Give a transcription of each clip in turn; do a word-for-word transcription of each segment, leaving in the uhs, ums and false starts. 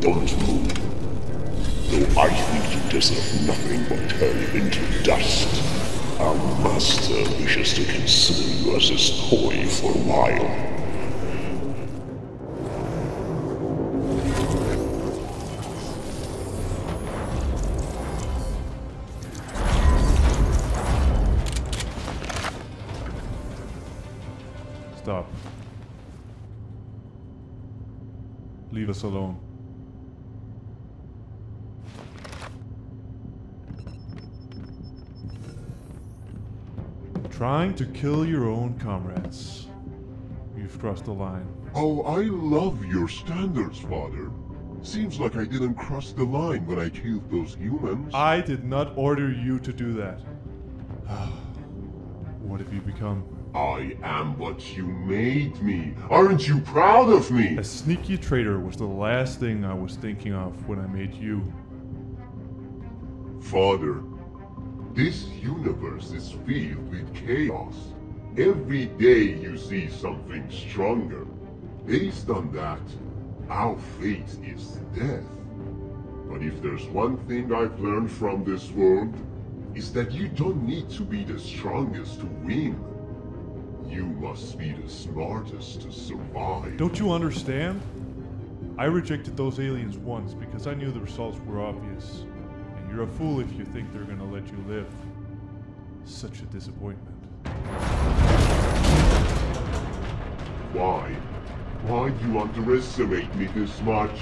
Don't move. Though I think you deserve nothing but turning into dust. Our master wishes to consider you as his toy for a while. Stop. Leave us alone. Trying to kill your own comrades. You've crossed the line. Oh, I love your standards, Father. Seems like I didn't cross the line when I killed those humans. I did not order you to do that. What have you become? I am what you made me. Aren't you proud of me? A sneaky traitor was the last thing I was thinking of when I made you. Father, this universe is filled with chaos. Every day you see something stronger. Based on that, our fate is death. But if there's one thing I've learned from this world, is that you don't need to be the strongest to win. You must be the smartest to survive. Don't you understand? I rejected those aliens once because I knew the results were obvious. And you're a fool if you think they're gonna let you live. Such a disappointment. Why? Why do you underestimate me this much?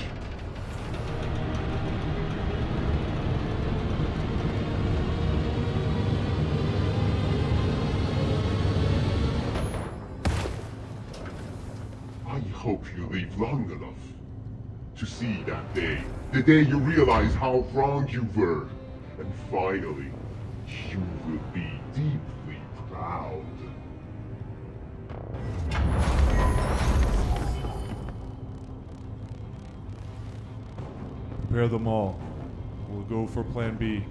I hope you live long enough to see that day, the day you realize how wrong you were, and finally, you will be deeply proud. Prepare them all. We'll go for Plan B.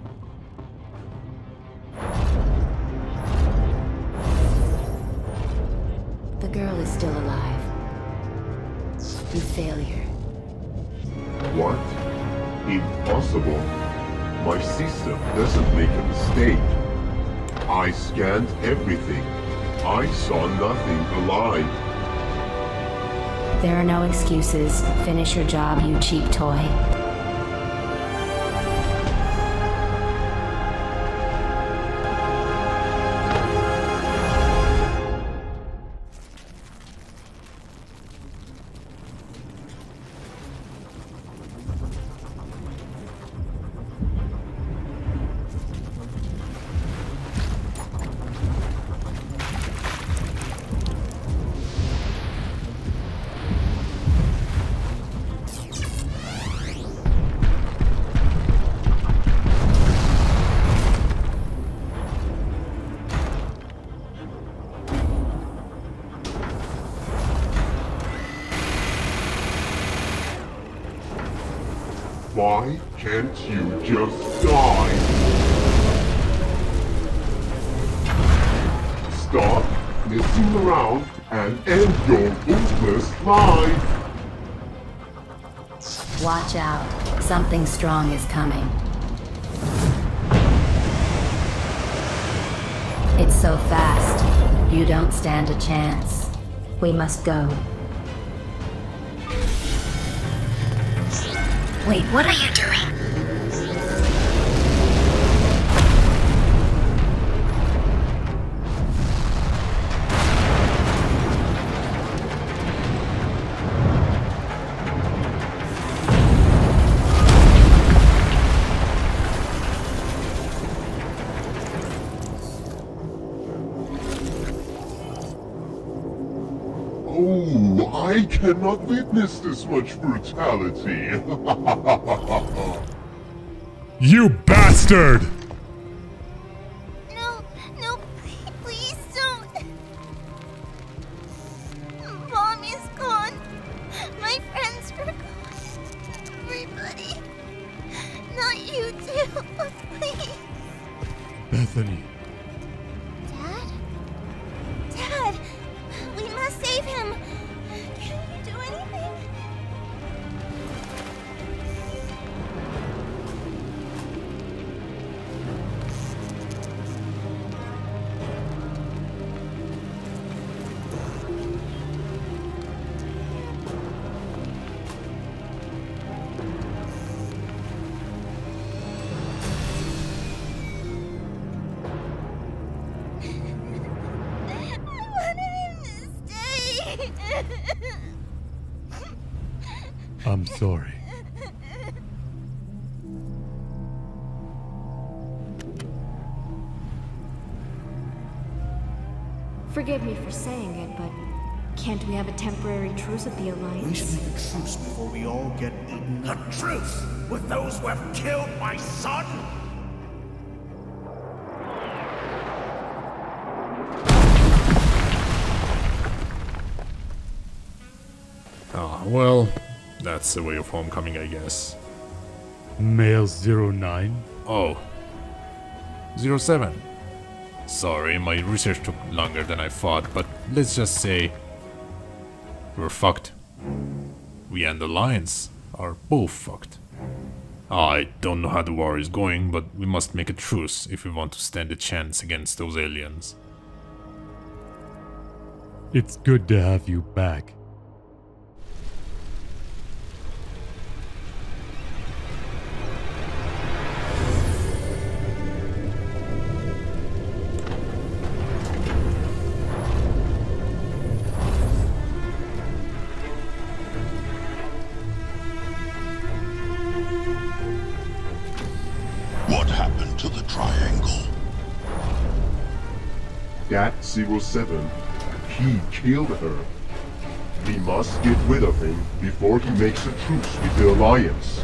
The girl is still alive. You failure. What? Impossible. My system doesn't make a mistake. I scanned everything. I saw nothing alive. There are no excuses. Finish your job, you cheap toy. Why can't you just die? Stop messing around and end your useless life! Watch out. Something strong is coming. It's so fast. You don't stand a chance. We must go. Wait, what are you doing? I cannot witness this much brutality. You bastard! No, no, please don't. Mom is gone. My friends were gone. Everybody. Not you too, please. Bethany. Dad? Dad, we must save him. Can you do anything? sorry. Forgive me for saying it, but can't we have a temporary truce at the Alliance? We should make a truce before we all get eaten. A truce with those who have killed my son? Ah, well, that's the way of homecoming, I guess. Male zero nine? Oh. zero seven. Sorry, my research took longer than I thought, but let's just say we're fucked. We and the Alliance are both fucked. I don't know how the war is going, but we must make a truce if we want to stand a chance against those aliens. It's good to have you back. zero seven. He killed her. We must get rid of him before he makes a truce with the Alliance.